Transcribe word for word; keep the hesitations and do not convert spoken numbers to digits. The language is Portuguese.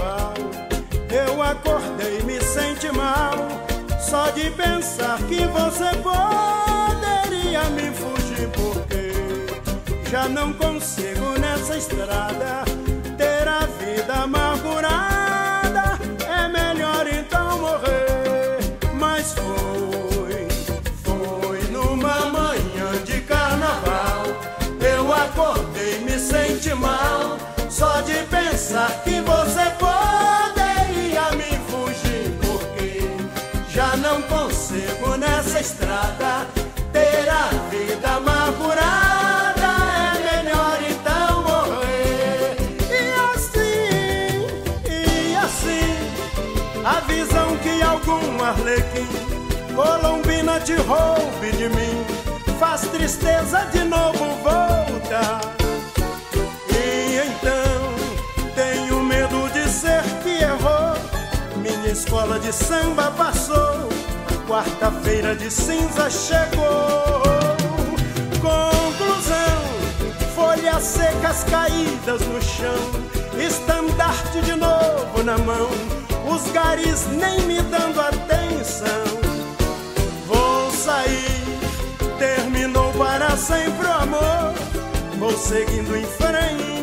carnaval. Eu acordei e me senti mal, só de pensar que você poderia me fugir, porque já não consigo nessa estrada ter a vida amargurada. É melhor então morrer. Mas foi, foi numa manhã de carnaval. Eu acordei e me senti mal, só de pensar que você poderia me fugir, porque já não consigo nessa estrada ter a vida amargurada. É melhor então morrer. E assim, e assim, a visão que algum arlequim colombina te roube de mim, faz tristeza de novo voltar. Escola de samba passou, quarta-feira de cinza chegou. Conclusão, folhas secas caídas no chão, estandarte de novo na mão, os garis nem me dando atenção. Vou sair, terminou para sempre o amor, vou seguindo em frente.